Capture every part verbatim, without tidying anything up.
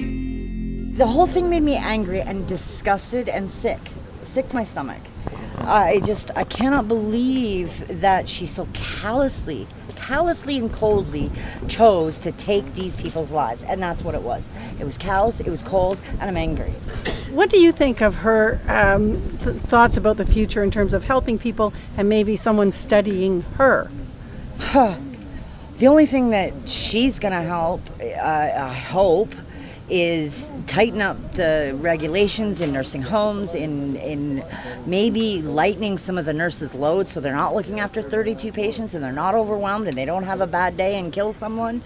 The whole thing made me angry and disgusted and sick, sick to my stomach. I just, I cannot believe that she so callously, callously and coldly chose to take these people's lives. And that's what it was. It was callous, it was cold, and I'm angry. What do you think of her um, th thoughts about the future in terms of helping people and maybe someone studying her? The only thing that she's going to help, uh, I hope, is tighten up the regulations in nursing homes, in in maybe lightening some of the nurses' loads so they're not looking after thirty-two patients and they're not overwhelmed and they don't have a bad day and kill someone.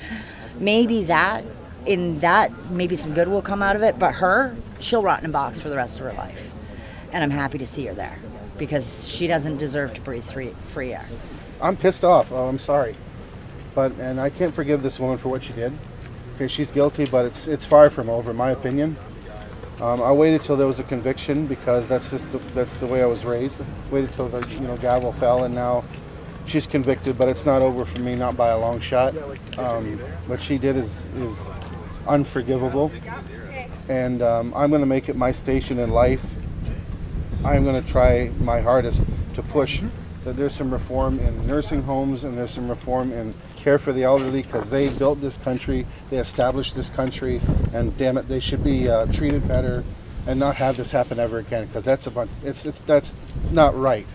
Maybe that, in that, maybe some good will come out of it. But her, she'll rot in a box for the rest of her life. And I'm happy to see her there because she doesn't deserve to breathe free, free air. I'm pissed off. Oh, I'm sorry. But, and I can't forgive this woman for what she did. She's guilty, but it's it's far from over, in my opinion. Um, I waited till there was a conviction because that's just the, that's the way I was raised. Waited till the you know gavel fell, and now she's convicted, but it's not over for me, not by a long shot. Um, what she did is is unforgivable, and um, I'm going to make it my station in life. I'm going to try my hardest to push that there's some reform in nursing homes and there's some reform in care for the elderly, because they built this country, they established this country, and damn it, they should be uh, treated better and not have this happen ever again, because that's a bunch, it's, it's, that's not right.